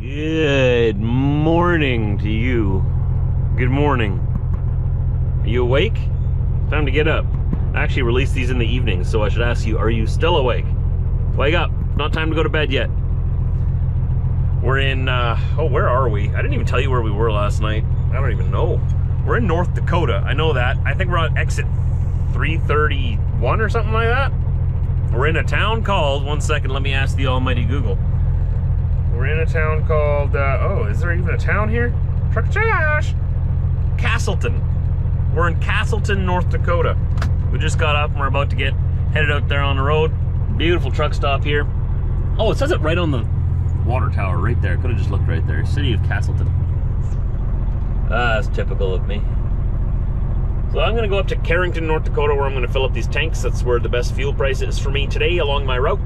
Good morning to you. Good morning. Are you awake? It's time to get up. I actually release these in the evening, so I should ask you, are you still awake? Wake up. Not time to go to bed yet. We're in, where are we? I didn't even tell you where we were last night. I don't even know. We're in North Dakota. I know that. I think we're on exit 331 or something like that. We're in a town called, one second, let me ask the almighty Google. We're in a town called, is there even a town here? Truck Josh! Castleton. We're in Castleton, North Dakota. We just got up and we're about to get headed out there on the road. Beautiful truck stop here. Oh, it says it right on the water tower right there. Could have just looked right there. City of Castleton. That's typical of me. So I'm gonna go up to Carrington, North Dakota, where I'm gonna fill up these tanks. That's where the best fuel price is for me today along my route.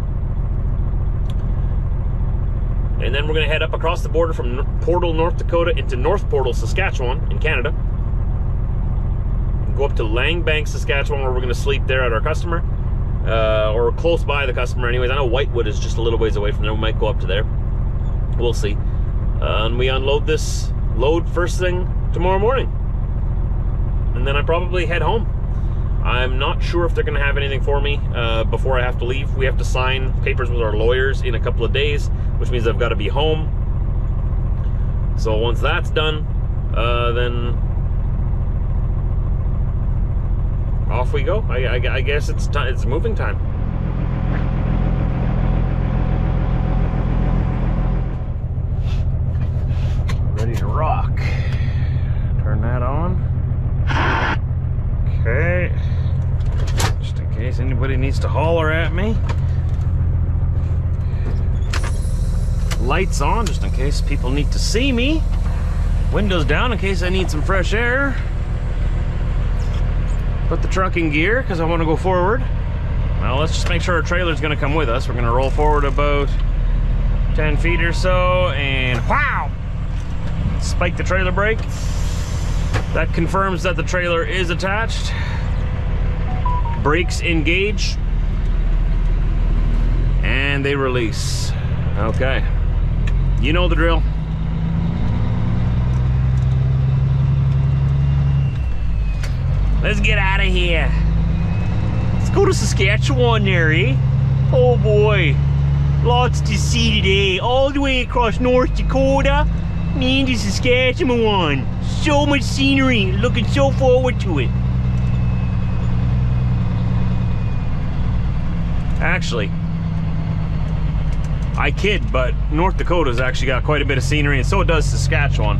And then we're gonna head up across the border from Portal, North Dakota into North Portal, Saskatchewan in Canada. Go up to Langbank, Saskatchewan, where we're gonna sleep there at our customer. Or close by the customer anyways. I know Whitewood is just a little ways away from there. We might go up to there. We'll see. And we unload this load first thing tomorrow morning. And then I probably head home. I'm not sure if they're gonna have anything for me before I have to leave. We have to sign papers with our lawyers in a couple of days, which means I've gotta be home. So once that's done, then off we go. I guess it's moving time. Ready to rock. Turn that on. Okay, just in case anybody needs to holler at me. Lights on, just in case people need to see me. Windows down, in case I need some fresh air. Put the truck in gear, because I want to go forward. Now let's just make sure our trailer's going to come with us. We're going to roll forward about 10 feet or so, and wow! Spike the trailer brake. That confirms that the trailer is attached. Brakes engage. And they release. Okay. You know the drill. Let's get out of here. Let's go to Saskatchewan there, eh? Oh boy. Lots to see today. All the way across North Dakota and into Saskatchewan. So much scenery, looking so forward to it. Actually, I kid, but North Dakota's actually got quite a bit of scenery, and so does Saskatchewan.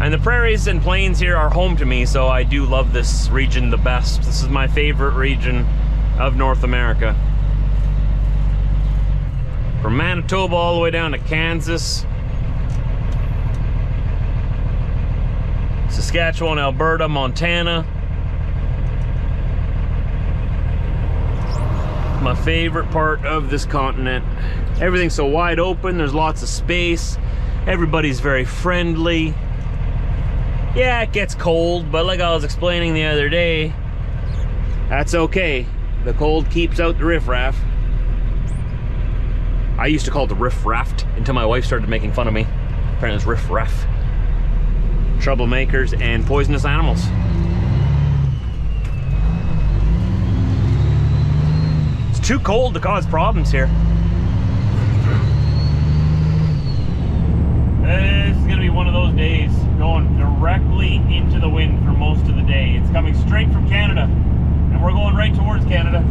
And the prairies and plains here are home to me, so I do love this region the best. This is my favorite region of North America. From Manitoba all the way down to Kansas, Saskatchewan, Alberta, Montana. My favorite part of this continent. Everything's so wide open, there's lots of space. Everybody's very friendly. Yeah, it gets cold, but like I was explaining the other day, that's okay. The cold keeps out the riffraff. I used to call it the riffraff until my wife started making fun of me. Apparently it's riffraff. Troublemakers and poisonous animals. It's too cold to cause problems here. This is going to be one of those days going directly into the wind for most of the day. It's coming straight from Canada, and we're going right towards Canada.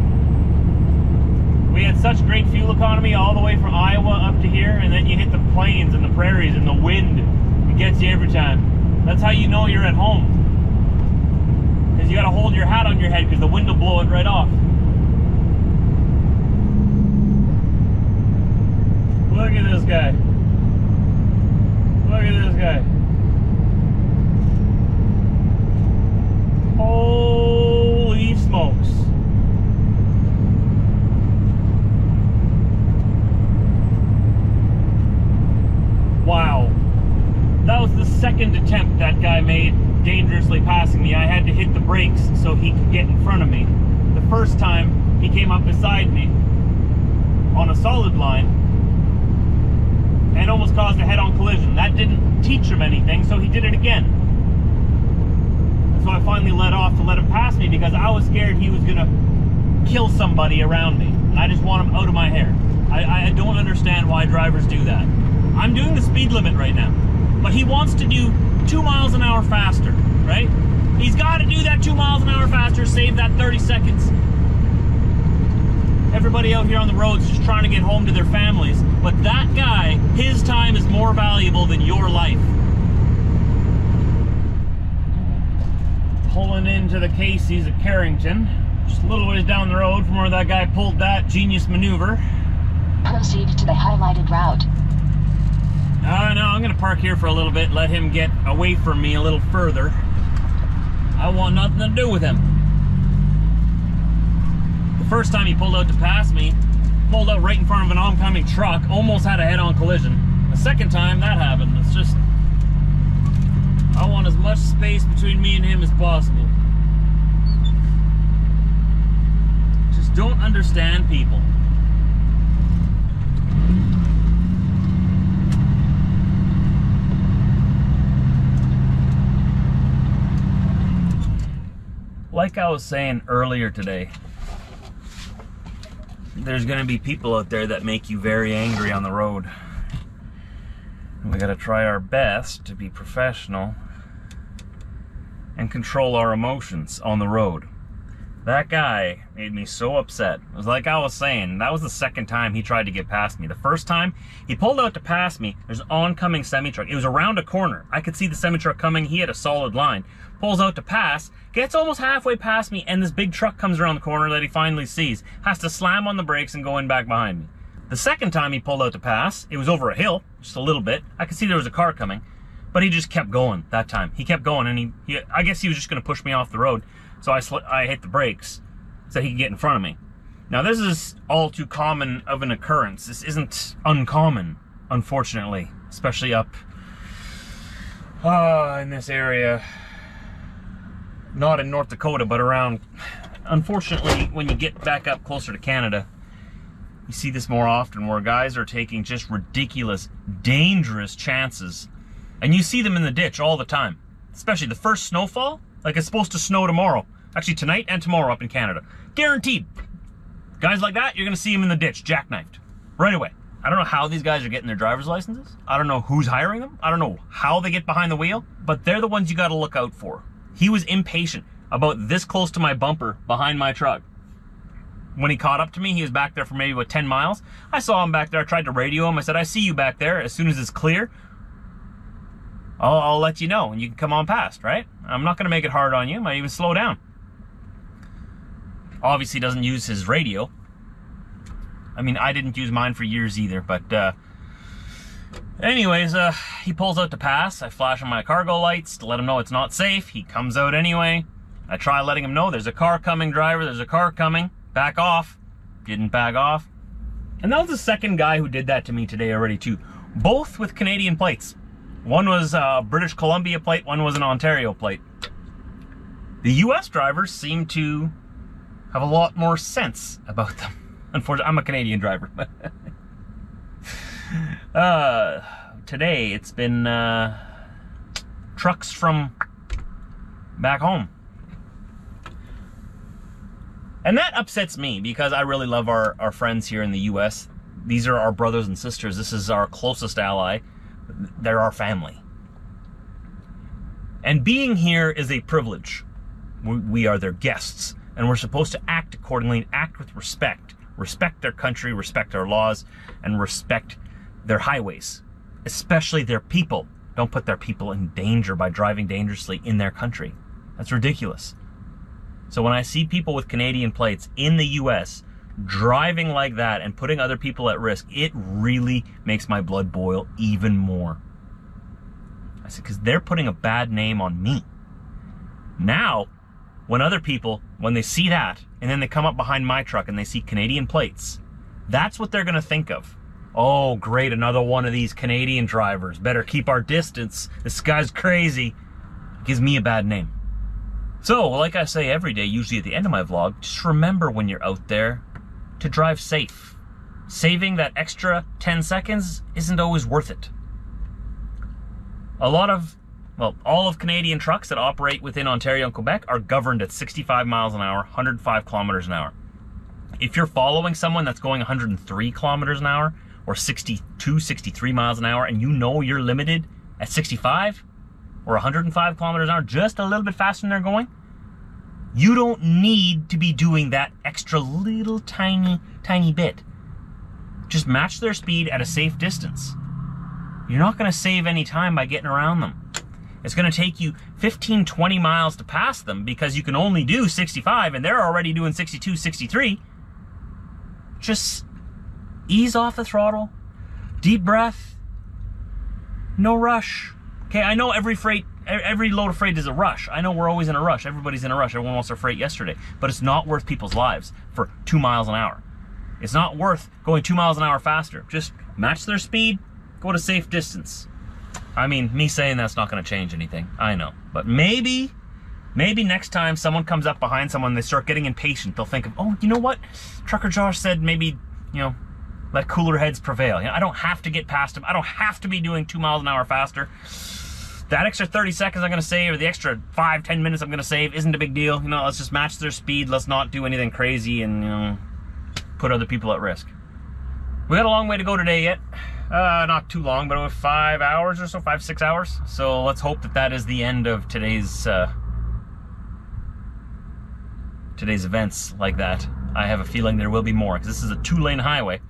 We had such great fuel economy all the way from Iowa up to here, and then you hit the plains and the prairies and the wind. It gets you every time. That's how you know you're at home. Because you gotta hold your hat on your head because the wind will blow it right off. Look at this guy. Look at this guy. Holy smokes. Wow. That was the second attempt that guy made dangerously passing me. I had to hit the brakes so he could get in front of me. The first time, he came up beside me on a solid line and almost caused a head-on collision. That didn't teach him anything, so he did it again. So I finally let off to let him pass me because I was scared he was gonna kill somebody around me. I just want him out of my hair. I don't understand why drivers do that. I'm doing the speed limit right now, but he wants to do 2 miles an hour faster, right? He's got to do that 2 miles an hour faster, save that 30 seconds. Everybody out here on the roads just trying to get home to their families, but that guy, his time is more valuable than your life. Pulling into the Casey's at Carrington, just a little ways down the road from where that guy pulled that genius maneuver. Proceed to the highlighted route. No, I'm gonna park here for a little bit, let him get away from me a little further. I want nothing to do with him. The first time he pulled out to pass me, pulled out right in front of an oncoming truck, almost had a head-on collision. The second time that happened, it's just, I want as much space between me and him as possible. Just don't understand people. Like I was saying earlier today, there's gonna be people out there that make you very angry on the road. We gotta try our best to be professional and control our emotions on the road. That guy made me so upset. It was like I was saying, that was the second time he tried to get past me. The first time, he pulled out to pass me. There's an oncoming semi-truck. It was around a corner. I could see the semi-truck coming. He had a solid line. Pulls out to pass, gets almost halfway past me, and this big truck comes around the corner that he finally sees. Has to slam on the brakes and go in back behind me. The second time he pulled out to pass, it was over a hill, just a little bit. I could see there was a car coming, but he just kept going that time. He kept going, and he I guess he was just gonna push me off the road. So I hit the brakes so he could get in front of me. Now this is all too common of an occurrence. This isn't uncommon, unfortunately, especially up in this area. Not in North Dakota, but around. Unfortunately, when you get back up closer to Canada, you see this more often where guys are taking just ridiculous, dangerous chances. And you see them in the ditch all the time, especially the first snowfall. Like, it's supposed to snow tomorrow. Actually, tonight and tomorrow up in Canada. Guaranteed. Guys like that, you're gonna see them in the ditch, jackknifed. Right away. I don't know how these guys are getting their driver's licenses. I don't know who's hiring them. I don't know how they get behind the wheel, but they're the ones you gotta look out for. He was impatient about this close to my bumper behind my truck. When he caught up to me, he was back there for maybe, what, 10 miles? I saw him back there, I tried to radio him. I said, I see you back there. As soon as it's clear, I'll let you know and you can come on past, right? I'm not gonna make it hard on you, I might even slow down. Obviously doesn't use his radio. I mean, I didn't use mine for years either, but anyways, he pulls out to pass. I flash on my cargo lights to let him know it's not safe. He comes out anyway. I try letting him know there's a car coming, driver, there's a car coming. Back off. Didn't back off. And that was the second guy who did that to me today already too. Both with Canadian plates. One was a British Columbia plate, one was an Ontario plate. The US drivers seem to have a lot more sense about them. Unfortunately, I'm a Canadian driver. Today it's been trucks from back home. And that upsets me because I really love our friends here in the US. These are our brothers and sisters. This is our closest ally. They're our family. And being here is a privilege. We are their guests, and we're supposed to act accordingly and act with respect. Respect their country, respect our laws, and respect their highways, especially their people. Don't put their people in danger by driving dangerously in their country. That's ridiculous. So when I see people with Canadian plates in the US driving like that and putting other people at risk, it really makes my blood boil even more. I said, because they're putting a bad name on me. Now, when other people, when they see that, and then they come up behind my truck and they see Canadian plates, that's what they're gonna think of. Oh, great, another one of these Canadian drivers. Better keep our distance. This guy's crazy. Gives me a bad name. So, like I say every day, usually at the end of my vlog, just remember when you're out there, to drive safe. saving that extra 10 seconds isn't always worth it. A lot of, well, all of Canadian trucks that operate within Ontario and Quebec are governed at 65 miles an hour, 105 kilometers an hour. If you're following someone that's going 103 kilometers an hour or 62, 63 miles an hour, and you know you're limited at 65 or 105 kilometers an hour, just a little bit faster than they're going, you don't need to be doing that extra little tiny bit. Just match their speed at a safe distance. You're not gonna save any time by getting around them. It's gonna take you 15, 20 miles to pass them because you can only do 65 and they're already doing 62, 63. Just ease off the throttle, deep breath, no rush. Okay, I know every load of freight is a rush. I know we're always in a rush. Everybody's in a rush. Everyone wants their freight yesterday, but it's not worth people's lives for 2 miles an hour. It's not worth going 2 miles an hour faster. Just match their speed, go to safe distance. I mean, me saying that's not gonna change anything, I know. But maybe next time someone comes up behind someone, they start getting impatient, they'll think of, oh, you know what? Trucker Josh said maybe, you know, let cooler heads prevail. You know, I don't have to get past him. I don't have to be doing 2 miles an hour faster. That extra 30 seconds I'm gonna save, or the extra 5-10 minutes I'm gonna save isn't a big deal. You know, let's just match their speed. Let's not do anything crazy and, you know, put other people at risk. We got a long way to go today yet. Not too long, but it was 5 hours or so, 5-6 hours. So let's hope that that is the end of today's events like that. I have a feeling there will be more because this is a 2-lane highway.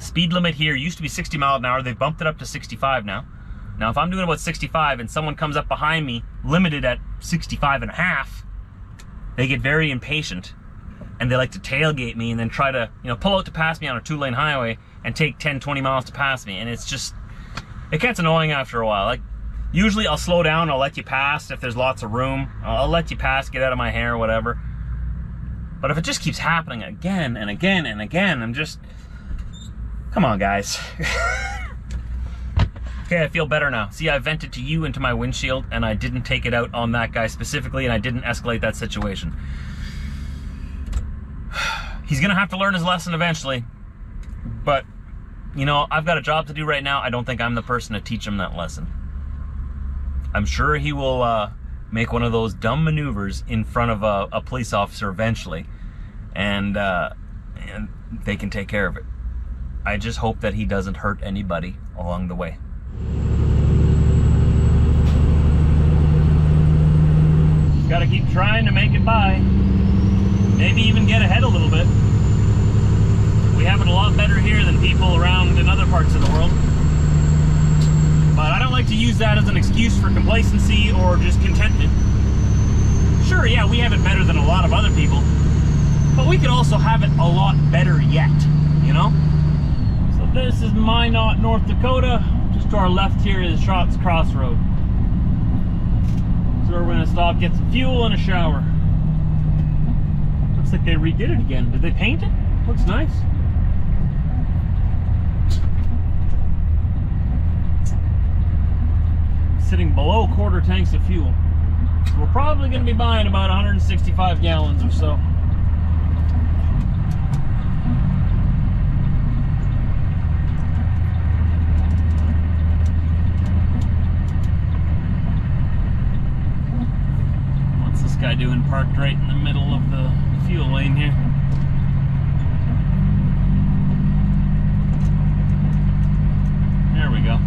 Speed limit here used to be 60 miles an hour. They've bumped it up to 65 now. Now, if I'm doing about 65 and someone comes up behind me limited at 65 and a half, they get very impatient. And they like to tailgate me and then try to, you know, pull out to pass me on a 2-lane highway and take 10, 20 miles to pass me. And it's just, it gets annoying after a while. Like, usually I'll slow down, I'll let you pass if there's lots of room. I'll let you pass, get out of my hair, whatever. But if it just keeps happening again and again and again, I'm just, come on, guys. Okay, I feel better now. See, I vented to you into my windshield and I didn't take it out on that guy specifically and I didn't escalate that situation. He's gonna have to learn his lesson eventually, but you know, I've got a job to do right now. I don't think I'm the person to teach him that lesson. I'm sure he will make one of those dumb maneuvers in front of a police officer eventually, and they can take care of it. I just hope that he doesn't hurt anybody along the way. Gotta keep trying to make it by. Maybe even get ahead a little bit. We have it a lot better here than people around in other parts of the world. But I don't like to use that as an excuse for complacency or just contentment. Sure, yeah, we have it better than a lot of other people, but we could also have it a lot better yet, you know? So this is Minot, North Dakota. Just to our left here is Schott's Crossroad. So we're gonna stop, get some fuel and a shower. Looks like they redid it again. Did they paint it? Looks nice. Sitting below quarter tanks of fuel. So we're probably going to be buying about 165 gallons or so. What's this guy doing parked right in the middle of the fuel lane here? There we go.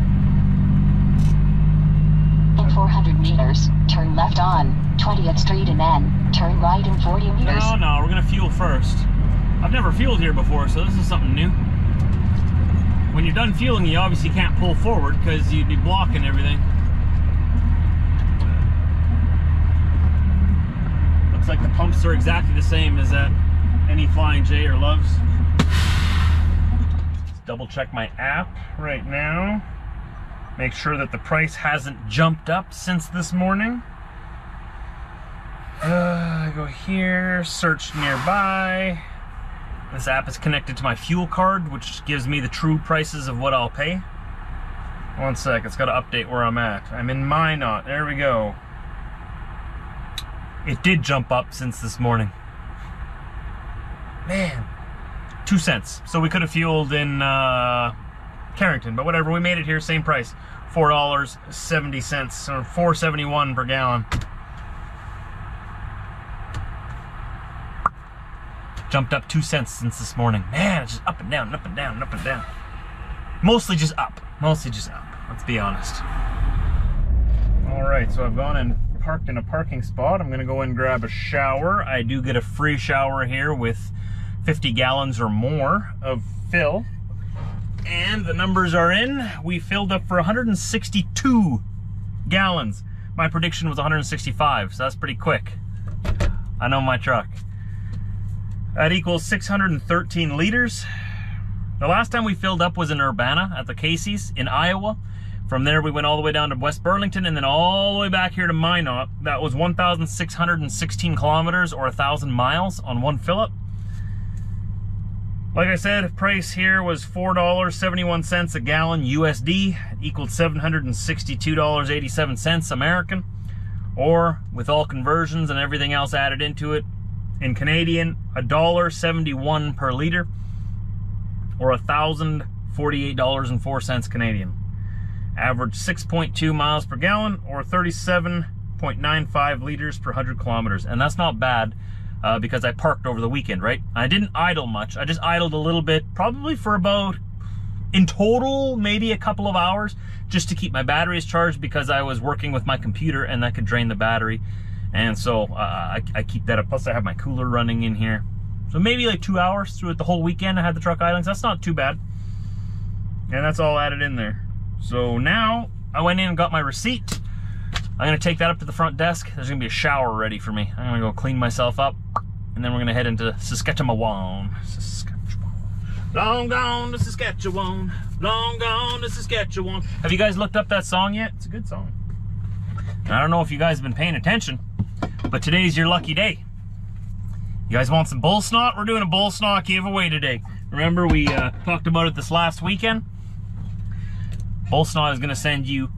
In 400 meters, turn left on 20th Street and then turn right in 40 meters. No, we're gonna fuel first. I've never fueled here before, so this is something new. When you're done fueling, you obviously can't pull forward because you'd be blocking everything. Like the pumps are exactly the same as at any Flying J or Love's. Let's double check my app right now. Make sure that the price hasn't jumped up since this morning. I go here, search nearby. This app is connected to my fuel card, which gives me the true prices of what I'll pay. One sec, it's gotta update where I'm at. I'm in Minot, there we go. It did jump up since this morning. Man, 2 cents. So we could have fueled in Carrington, but whatever, we made it here, same price, $4.70 or $4.71 per gallon. Jumped up 2 cents since this morning. Man, it's just up and down, up and down, up and down. Mostly just up, let's be honest. All right, so I've gone and parked in a parking spot. I'm gonna go and grab a shower. I do get a free shower here with 50 gallons or more of fill. And the numbers are in. We filled up for 162 gallons. My prediction was 165, so that's pretty quick. I know my truck. That equals 613 liters. The last time we filled up was in Urbana at the Casey's in Iowa. From there, we went all the way down to West Burlington and then all the way back here to Minot. That was 1,616 kilometers or 1,000 miles on one fill-up. Like I said, price here was $4.71 a gallon USD. It equaled $762.87 American, or with all conversions and everything else added into it, in Canadian, $1.71 per liter, or $1,048.04 Canadian. Average 6.2 miles per gallon, or 37.95 liters per 100 kilometers. And that's not bad, because I parked over the weekend, right? I didn't idle much. I just idled a little bit, probably for about, in total, maybe a couple of hours, just to keep my batteries charged, because I was working with my computer and that could drain the battery. And so I keep that up. Plus I have my cooler running in here. So maybe like 2 hours through it, the whole weekend I had the truck idling. So that's not too bad. And that's all added in there. So now I went in and got my receipt. I'm gonna take that up to the front desk. There's gonna be a shower ready for me. I'm gonna go clean myself up, and then we're gonna head into Saskatchewan. Long gone to Saskatchewan. Long gone to Saskatchewan. Have you guys looked up that song yet? It's a good song. And I don't know if you guys have been paying attention, but today's your lucky day. You guys want some bull snot? We're doing a bull snot giveaway today. Remember, we talked about it this last weekend. Bull snot is gonna send you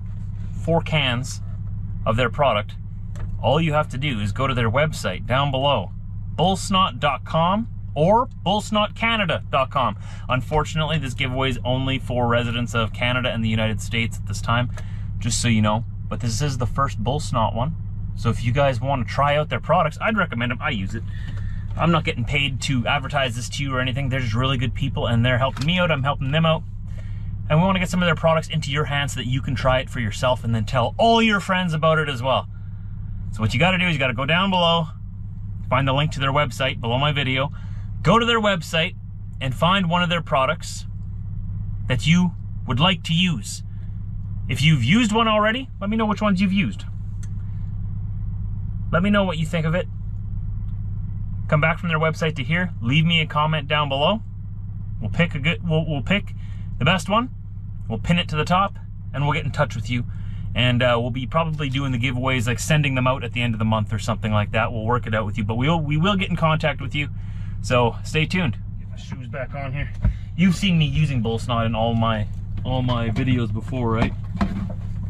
4 cans of their product. All you have to do is go to their website down below, BullsnotCanada.com or BullsnotCanada.com. Unfortunately, this giveaway is only for residents of Canada and the United States at this time, just so you know, but this is the first bull snot one. So if you guys want to try out their products, I'd recommend them. I use it. I'm not getting paid to advertise this to you or anything. They're just really good people and they're helping me out, I'm helping them out. And we want to get some of their products into your hands so that you can try it for yourself and then tell all your friends about it as well. So what you got to do is you got to go down below, find the link to their website below my video, go to their website and find one of their products that you would like to use. If you've used one already, let me know which ones you've used. Let me know what you think of it. Come back from their website to here, leave me a comment down below. We'll pick a good, we'll pick the best one. We'll pin it to the top and we'll get in touch with you. And we'll be probably doing the giveaways, like sending them out at the end of the month or something like that. We'll work it out with you, but we will get in contact with you. So stay tuned. Get my shoes back on here. You've seen me using bull snot in all my videos before, right?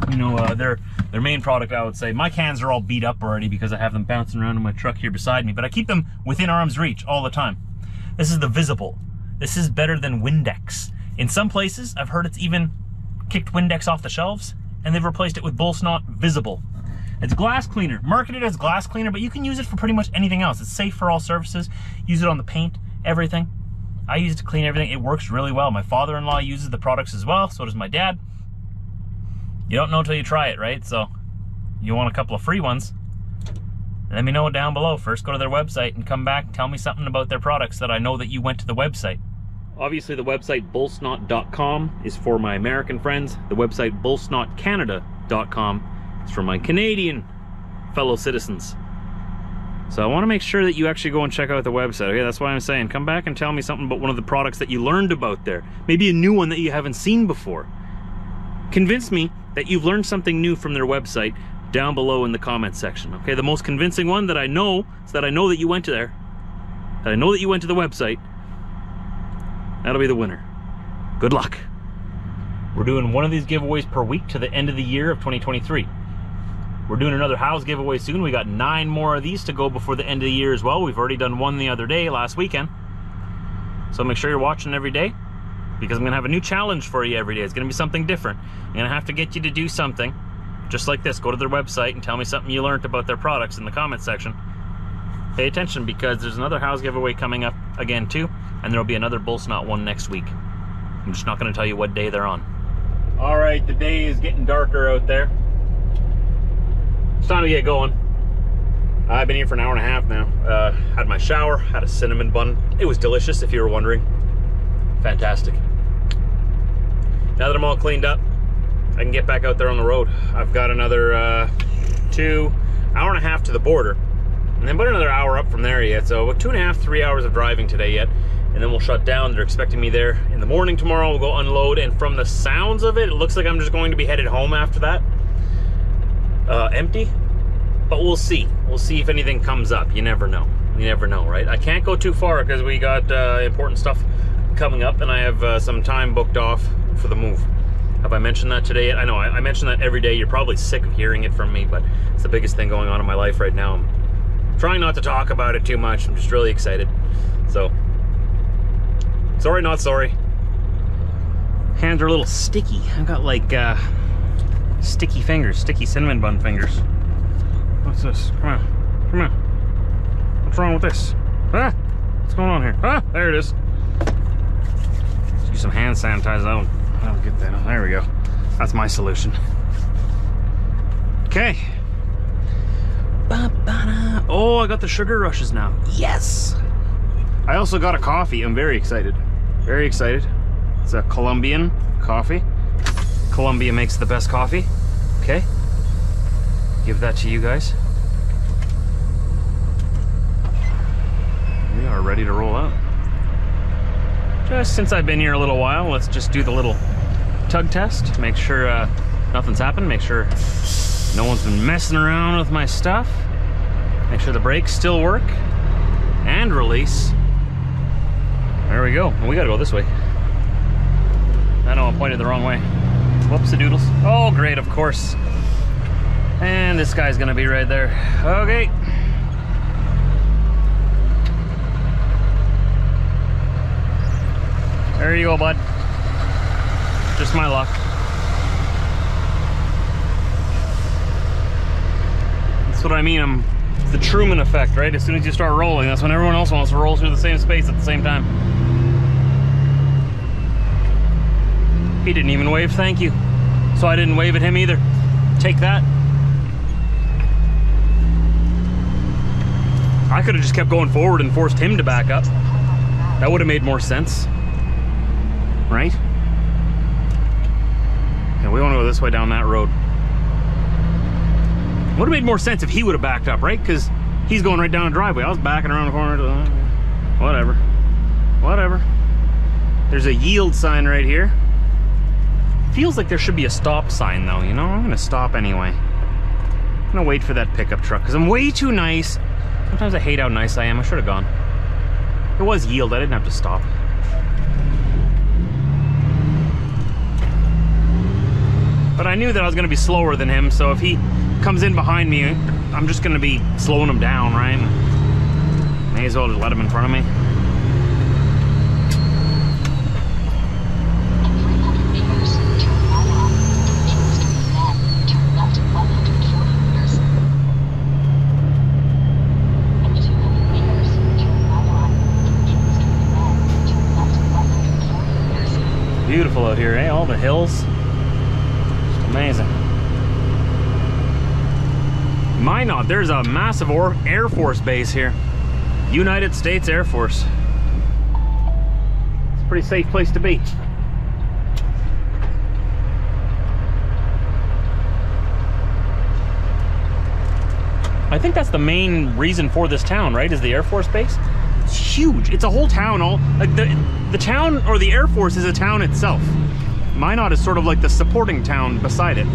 You know, their main product, I would say. My cans are all beat up already because I have them bouncing around in my truck here beside me, but I keep them within arm's reach all the time. This is the visible. This is better than Windex. In some places, I've heard it's even kicked Windex off the shelves and they've replaced it with Bull Snot Visible. It's glass cleaner, marketed as glass cleaner, but you can use it for pretty much anything else. It's safe for all surfaces. Use it on the paint, everything. I use it to clean everything. It works really well. My father-in-law uses the products as well. So does my dad. You don't know until you try it, right? So you want a couple of free ones. Let me know down below. First, go to their website and come back. Tell me something about their products that I know that you went to the website. Obviously, the website bullsnot.com is for my American friends. The website bullsnotcanada.com is for my Canadian fellow citizens. So I want to make sure that you actually go and check out the website. Okay, that's why I'm saying come back and tell me something about one of the products that you learned about there. Maybe a new one that you haven't seen before. Convince me that you've learned something new from their website down below in the comments section. Okay, the most convincing one that I know is that I know that you went to there. That I know that you went to the website. That'll be the winner. Good luck. We're doing one of these giveaways per week to the end of the year of 2023. We're doing another Howes giveaway soon. We got 9 more of these to go before the end of the year as well. We've already done one the other day, last weekend. So make sure you're watching every day, because I'm gonna have a new challenge for you every day. It's gonna be something different. I'm gonna have to get you to do something just like this. Go to their website and tell me something you learned about their products in the comment section. Pay attention, because there's another Howes giveaway coming up again too, and there'll be another Bull Snot one next week. I'm just not gonna tell you what day they're on. All right, the day is getting darker out there. It's time to get going. I've been here for an hour and a half now. Had my shower, had a cinnamon bun. It was delicious, if you were wondering. Fantastic. Now that I'm all cleaned up, I can get back out there on the road. I've got another hour and a half to the border, and then about another hour up from there yet. So about 2.5 to 3 hours of driving today yet, and then we'll shut down. They're expecting me there in the morning tomorrow. We'll go unload, and from the sounds of it, it looks like I'm just going to be headed home after that. Empty, but we'll see. We'll see if anything comes up. You never know. You never know, right? I can't go too far because we got important stuff coming up, and I have some time booked off for the move. Have I mentioned that today? I know I mention that every day. You're probably sick of hearing it from me, but it's the biggest thing going on in my life right now. I'm trying not to talk about it too much. I'm just really excited. So, sorry, not sorry. Hands are a little sticky. I've got like sticky fingers, sticky cinnamon bun fingers. What's this? Come on, come on. What's wrong with this? Ah, what's going on here? Ah, there it is. Let's use some hand sanitizer. I'll get that. There we go. That's my solution. Okay. Oh, I got the sugar rushes now. Yes. I also got a coffee. I'm very excited. Very excited. It's a Colombian coffee. Colombia makes the best coffee. Okay. Give that to you guys. We are ready to roll out. Just since I've been here a little while, let's just do the little tug test. Make sure nothing's happened. Make sure no one's been messing around with my stuff. Make sure the brakes still work. And release. There we go. We gotta go this way. I know I'm pointed the wrong way. Whoops-a-doodles. Oh, great, of course. And this guy's gonna be right there. Okay. There you go, bud. Just my luck. That's what I mean. It's the Truman effect, right? As soon as you start rolling, that's when everyone else wants to roll through the same space at the same time. He didn't even wave, thank you. So I didn't wave at him either. Take that. I could have just kept going forward and forced him to back up. That would have made more sense. Right? Yeah, we want to go this way down that road. Would have made more sense if he would have backed up, right? Because he's going right down the driveway. I was backing around the corner to the... Whatever. Whatever. There's a yield sign right here. Feels like there should be a stop sign though, you know? I'm gonna stop anyway. I'm gonna wait for that pickup truck because I'm way too nice. Sometimes I hate how nice I am. I should have gone. It was yield. I didn't have to stop. But I knew that I was going to be slower than him, so if he comes in behind me, I'm just going to be slowing him down, right? May as well just let him in front of me. Beautiful out here, eh? All the hills. Just amazing. Minot, there's a massive Air Force base here. United States Air Force. It's a pretty safe place to be. I think that's the main reason for this town, right? Is the Air Force base? It's huge. It's a whole town. All like the town, or the Air Force, is a town itself. Minot is sort of like the supporting town beside it.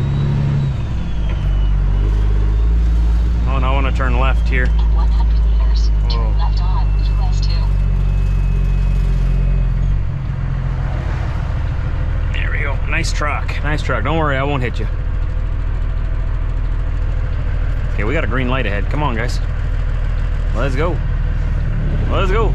Oh, and I want to turn left here. In 100 meters, turn left on US 2. There we go. Nice truck. Nice truck. Don't worry, I won't hit you. Okay, we got a green light ahead. Come on, guys. Let's go. Let's go.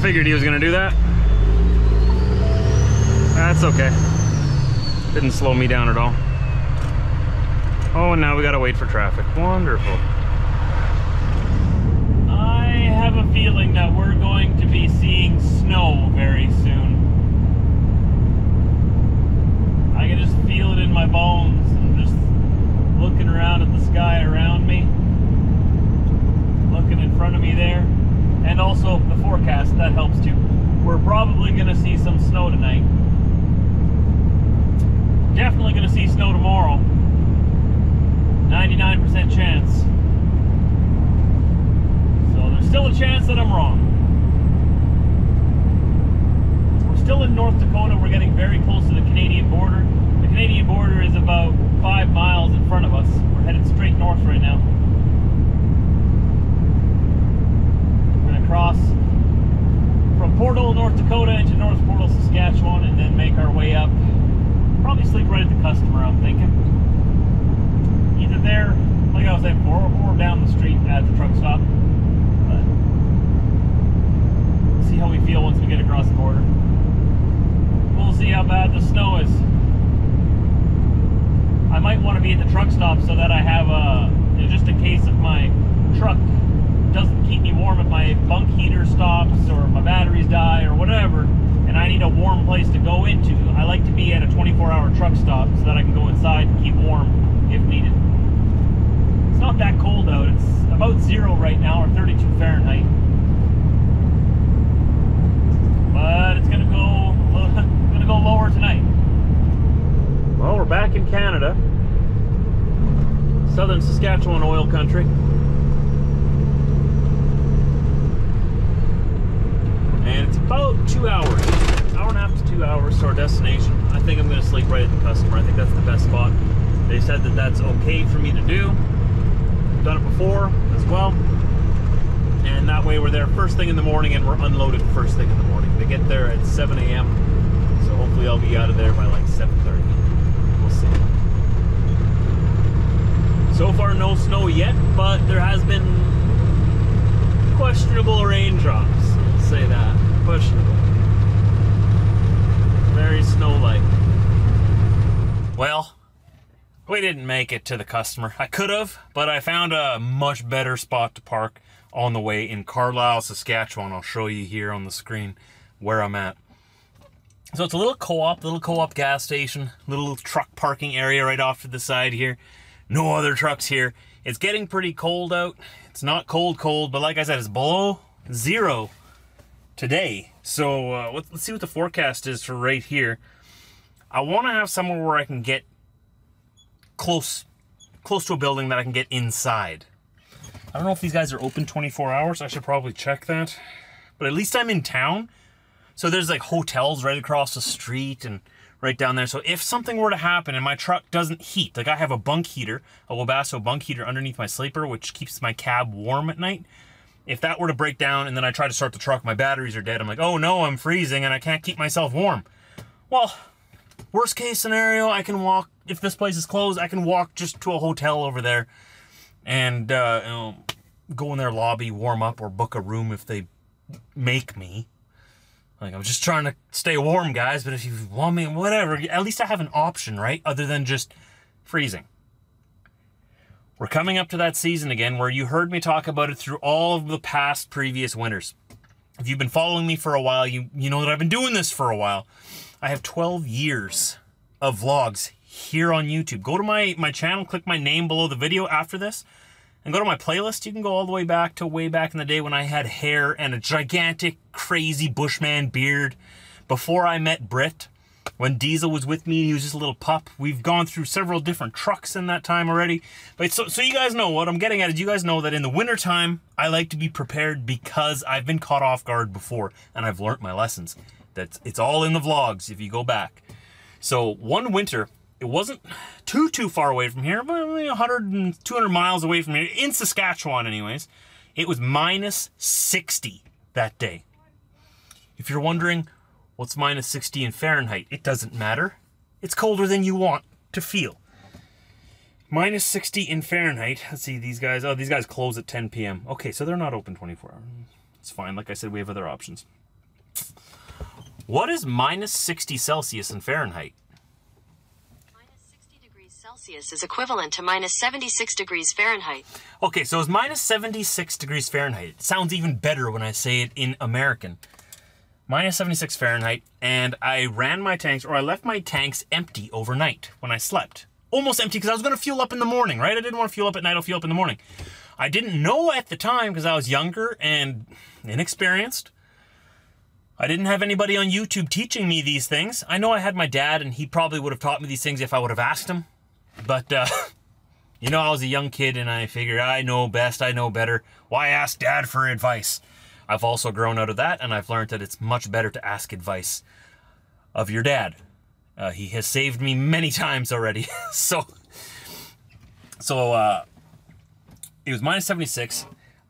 figured he was gonna do that. That's okay. Didn't slow me down at all. Oh, and now we gotta wait for traffic. Wonderful. I have a feeling that we're going to be seeing snow very soon. I can just feel it in my bones. I'm just looking around at the sky around me, looking in front of me there, and also the forecast, that helps too. We're probably gonna see some snow tonight. Definitely gonna see snow tomorrow. 99% chance. So there's still a chance that I'm wrong. We're still in North Dakota. We're getting very close to the Canadian border. The Canadian border is about 5 miles in front of us. We're headed straight north right now. We're gonna cross from Portal, North Dakota into North Portal, Saskatchewan, and then make our way up. Probably sleep right at the customer, I'm thinking. Either there, like I was saying before, or down the street at the truck stop. But we'll see how we feel once we get across the border. We'll see how bad the snow is. I might want to be at the truck stop so that I have a, just in case if my truck doesn't keep me warm, if my bunk heater stops or my batteries die or whatever, and I need a warm place to go into, I like to be at a 24-hour truck stop so that I can go inside and keep warm if needed. It's not that cold out. It's about 0 right now, or 32 Fahrenheit. But it's gonna go lower tonight. Well, we're back in Canada, southern Saskatchewan oil country. And it's about 2 hours, hour and a half to 2 hours to our destination. I think I'm going to sleep right at the customer. I think that's the best spot. They said that that's okay for me to do. I've done it before as well. And that way we're there first thing in the morning and we're unloaded first thing in the morning. They get there at 7 a.m. So hopefully I'll be out of there by like 7:30. We'll see. So far no snow yet, but there has been questionable raindrops. Say that. Questionable. Very snow-like. Well, we didn't make it to the customer. I could have, but I found a much better spot to park on the way in Carlisle, Saskatchewan. I'll show you here on the screen where I'm at. So it's a little co-op gas station, little truck parking area right off to the side here. No other trucks here. It's getting pretty cold out. It's not cold, but like I said, it's below 0 today. So let's see what the forecast is for right here. I want to have somewhere where I can get close to a building that I can get inside. I don't know if these guys are open 24 hours. I should probably check that. But at least I'm in town. So there's like hotels right across the street and right down there. So if something were to happen and my truck doesn't heat, like I have a bunk heater, a Wabasso bunk heater underneath my sleeper, which keeps my cab warm at night. If that were to break down and then I try to start the truck, my batteries are dead. I'm like, oh no, I'm freezing and I can't keep myself warm. Well, worst case scenario, I can walk, if this place is closed, I can walk just to a hotel over there and you know, go in their lobby, warm up, or book a room if they make me. Like, I'm just trying to stay warm, guys, but if you want me, whatever, at least I have an option, right? Other than just freezing. We're coming up to that season again where you heard me talk about it through all of the past previous winters. If you've been following me for a while, you know that I've been doing this for a while. I have 12 years of vlogs here on YouTube. Go to my channel, click my name below the video after this, and go to my playlist. You can go all the way back to way back in the day when I had hair and a gigantic, crazy Bushman beard before I met Britt. When Diesel was with me, he was just a little pup. We've gone through several different trucks in that time already. But so you guys know what I'm getting at is you guys know that in the wintertime, I like to be prepared because I've been caught off guard before and I've learned my lessons. It's all in the vlogs if you go back. So one winter, it wasn't too far away from here, but 100 and 200 miles away from here, in Saskatchewan anyways, it was minus 60 that day. If you're wondering, what's minus 60 in Fahrenheit? It doesn't matter. It's colder than you want to feel. Minus 60 in Fahrenheit. Let's see, these guys. Oh, these guys close at 10 p.m. Okay, so they're not open 24 hours. It's fine. Like I said, we have other options. What is minus 60 Celsius in Fahrenheit? Minus 60 degrees Celsius is equivalent to minus 76 degrees Fahrenheit. Okay, so it's minus 76 degrees Fahrenheit. It sounds even better when I say it in American. Minus 76 Fahrenheit, and I ran my tanks, or I left my tanks empty overnight when I slept. Almost empty, because I was going to fuel up in the morning, right? I didn't want to fuel up at night, I'll fuel up in the morning. I didn't know at the time, because I was younger and inexperienced. I didn't have anybody on YouTube teaching me these things. I know I had my dad, and he probably would have taught me these things if I would have asked him. But, you know, I was a young kid, and I figured, I know best, I know better. Why ask Dad for advice? I've also grown out of that, and I've learned that it's much better to ask advice of your dad. He has saved me many times already. So it was minus 76.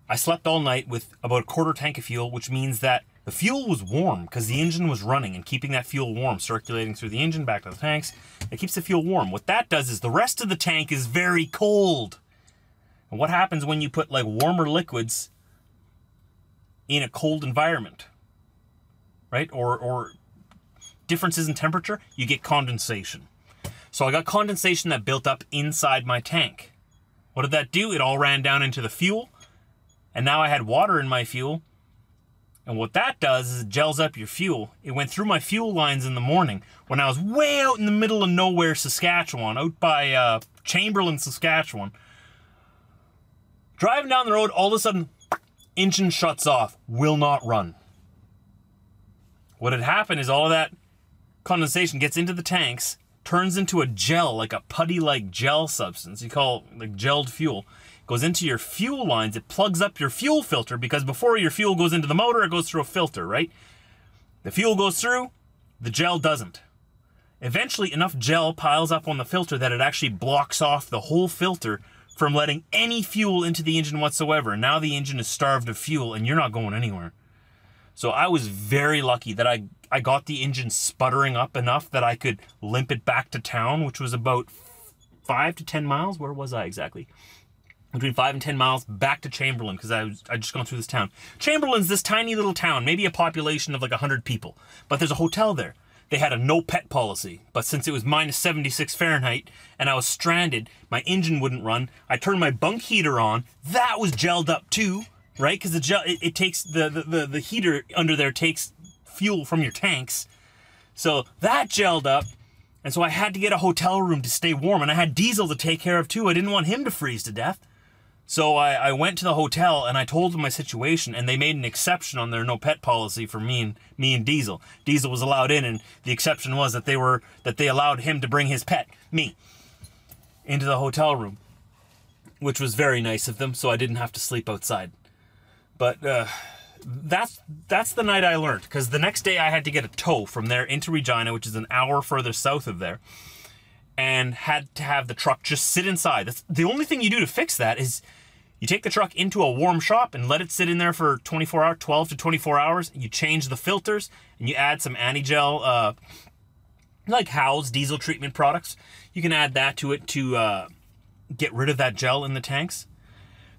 I slept all night with about a quarter tank of fuel, which means that the fuel was warm because the engine was running and keeping that fuel warm, circulating through the engine back to the tanks. It keeps the fuel warm. What that does is the rest of the tank is very cold. And what happens when you put like warmer liquids in a cold environment, right? Or differences in temperature, you get condensation. So I got condensation that built up inside my tank. What did that do? It all ran down into the fuel, and now I had water in my fuel. And what that does is it gels up your fuel. It went through my fuel lines in the morning when I was way out in the middle of nowhere, Saskatchewan, out by Chamberlain, Saskatchewan. Driving down the road, all of a sudden, engine shuts off, will not run. What had happened is all of that condensation gets into the tanks, turns into a gel, like a putty-like gel substance. You call it like gelled fuel. It goes into your fuel lines. It plugs up your fuel filter, because before your fuel goes into the motor, it goes through a filter, right? The fuel goes through, the gel doesn't. Eventually, enough gel piles up on the filter that it actually blocks off the whole filter from letting any fuel into the engine whatsoever. Now the engine is starved of fuel, and you're not going anywhere. So I was very lucky that I got the engine sputtering up enough that I could limp it back to town, which was about 5 to 10 miles. Where was I exactly? Between 5 and 10 miles back to Chamberlain, because I'd just gone through this town. Chamberlain's this tiny little town, maybe a population of like 100 people, but there's a hotel there. They had a no pet policy, but since it was minus 76 Fahrenheit and I was stranded, my engine wouldn't run. I turned my bunk heater on. That was gelled up too, right? Because the gel, it takes the heater under there takes fuel from your tanks, so that gelled up, and so I had to get a hotel room to stay warm, and I had Diesel to take care of too. I didn't want him to freeze to death, so I went to the hotel and I told them my situation, and they made an exception on their no pet policy for me and Diesel. Diesel was allowed in, and the exception was that they allowed him to bring his pet, me, into the hotel room, which was very nice of them, so I didn't have to sleep outside. But that's the night I learned, because the next day I had to get a tow from there into Regina, which is an hour further south of there, and had to have the truck just sit inside. That's the only thing you do to fix that is you take the truck into a warm shop and let it sit in there for 12 to 24 hours. You change the filters and you add some anti-gel, like Howes diesel treatment products. You can add that to it to get rid of that gel in the tanks.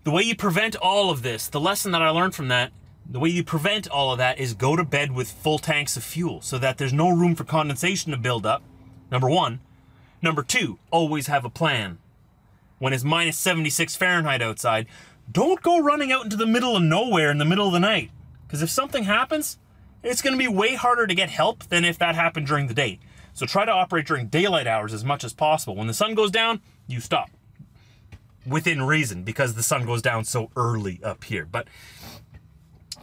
The way you prevent all of this, the lesson that I learned from that, the way you prevent all of that is go to bed with full tanks of fuel so that there's no room for condensation to build up, number one. Number two, always have a plan. When it's minus 76 Fahrenheit outside, don't go running out into the middle of nowhere in the middle of the night, because if something happens, it's going to be way harder to get help than if that happened during the day. So try to operate during daylight hours as much as possible. When the sun goes down, you stop. Within reason, because the sun goes down so early up here. But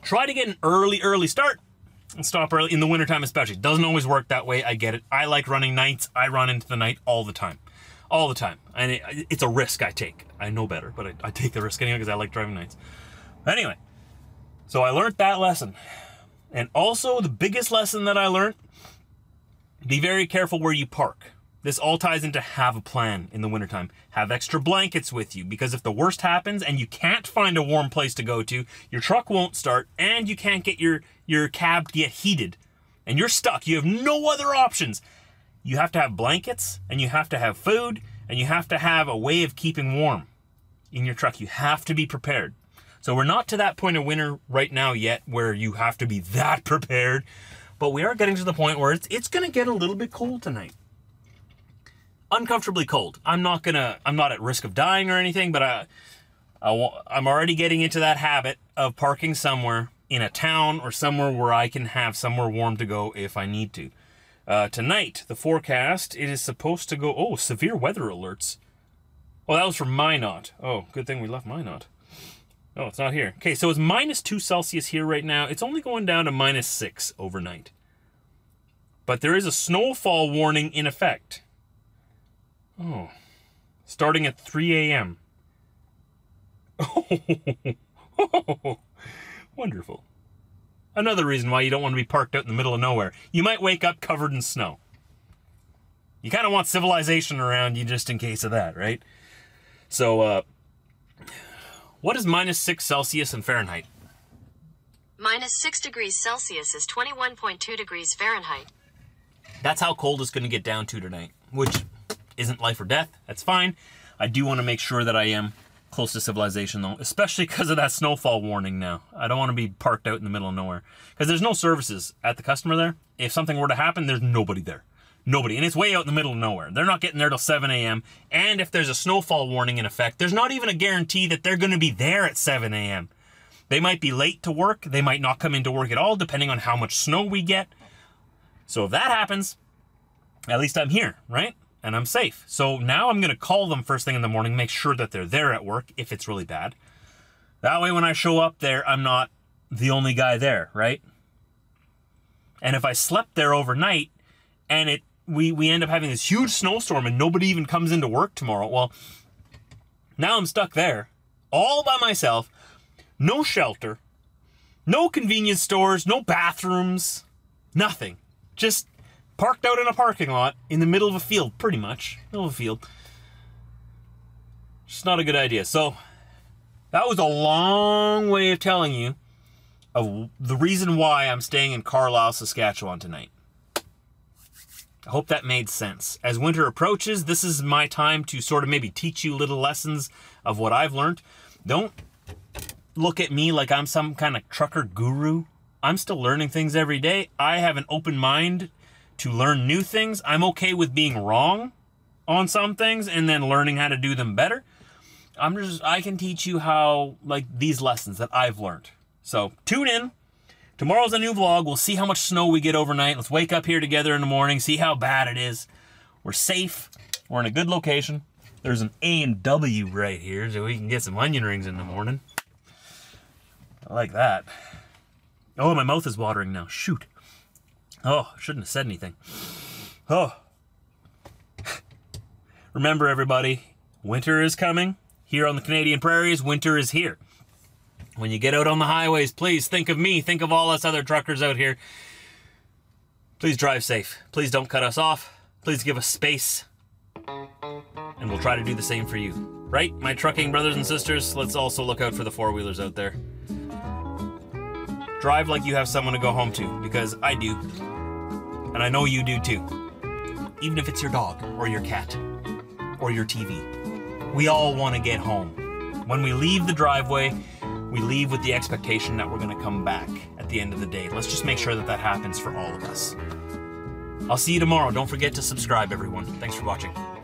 try to get an early start and stop early in the wintertime especially. Doesn't always work that way, I get it. I like running nights. I run into the night all the time. All the time. And it's a risk I take. I know better, but I take the risk anyway because I like driving nights. Anyway, so I learned that lesson. And also the biggest lesson that I learned, be very careful where you park. This all ties into have a plan in the wintertime. Have extra blankets with you, because if the worst happens and you can't find a warm place to go to, your truck won't start and you can't get your cab to get heated. And you're stuck. You have no other options. You have to have blankets, and you have to have food, and you have to have a way of keeping warm in your truck. You have to be prepared. So we're not to that point of winter right now yet where you have to be that prepared. But we are getting to the point where it's going to get a little bit cold tonight. Uncomfortably cold. I'm not at risk of dying or anything, but I'm already getting into that habit of parking somewhere in a town or somewhere where I can have somewhere warm to go if I need to. Tonight, the forecast, it is supposed to go, oh, severe weather alerts. Oh, that was from Minot. Oh, good thing we left Minot. Oh, it's not here. Okay, so it's -2 Celsius here right now. It's only going down to -6 overnight. But there is a snowfall warning in effect. Oh, starting at 3 a.m. Oh, wonderful. Another reason why you don't want to be parked out in the middle of nowhere. You might wake up covered in snow. You kind of want civilization around you just in case of that, right? So, what is -6 Celsius in Fahrenheit? -6 degrees Celsius is 21.2 degrees Fahrenheit. That's how cold it's going to get down to tonight, which isn't life or death. That's fine. I do want to make sure that I am close to civilization, though, especially because of that snowfall warning now. I don't want to be parked out in the middle of nowhere because there's no services at the customer there. If something were to happen, there's nobody there. Nobody. And it's way out in the middle of nowhere. They're not getting there till 7 a.m. And if there's a snowfall warning in effect, there's not even a guarantee that they're going to be there at 7 a.m. They might be late to work. They might not come into work at all, depending on how much snow we get. So if that happens, at least I'm here, right? And I'm safe. So now I'm going to call them first thing in the morning, make sure that they're there at work if it's really bad. That way when I show up there, I'm not the only guy there, right? And if I slept there overnight and we end up having this huge snowstorm and nobody even comes into work tomorrow, well, now I'm stuck there all by myself. No shelter, no convenience stores, no bathrooms, nothing. Just parked out in a parking lot in the middle of a field, pretty much. Middle of a field. Just not a good idea. So that was a long way of telling you of the reason why I'm staying in Carlisle, Saskatchewan tonight. I hope that made sense. As winter approaches, this is my time to sort of maybe teach you little lessons of what I've learned. Don't look at me like I'm some kind of trucker guru. I'm still learning things every day. I have an open mind to learn new things. I'm okay with being wrong on some things and then learning how to do them better. I can teach you how, like, these lessons that I've learned. So tune in. Tomorrow's a new vlog. We'll see how much snow we get overnight. Let's wake up here together in the morning, see how bad it is. We're safe. We're in a good location. There's an A and W right here so we can get some onion rings in the morning. I like that. Oh, my mouth is watering now. Shoot. Oh, shouldn't have said anything. Oh. Remember, everybody, winter is coming. Here on the Canadian prairies, winter is here. When you get out on the highways, please think of me. Think of all us other truckers out here. Please drive safe. Please don't cut us off. Please give us space. And we'll try to do the same for you. Right, my trucking brothers and sisters? Let's also look out for the four-wheelers out there. Drive like you have someone to go home to, because I do. And I know you do too. Even if it's your dog or your cat or your TV. We all want to get home. When we leave the driveway, we leave with the expectation that we're going to come back at the end of the day. Let's just make sure that that happens for all of us. I'll see you tomorrow. Don't forget to subscribe, everyone. Thanks for watching.